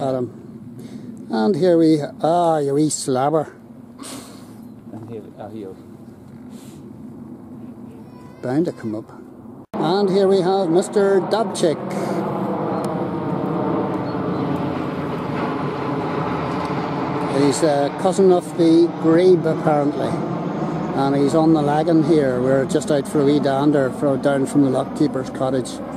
at him. And here we you wee slabber. And here heel. Bound to come up. And here we have Mr. Dabchick. He's a cousin of the Grebe apparently, and he's on the lagan here. We're just out for a wee dander down from the lockkeeper's cottage.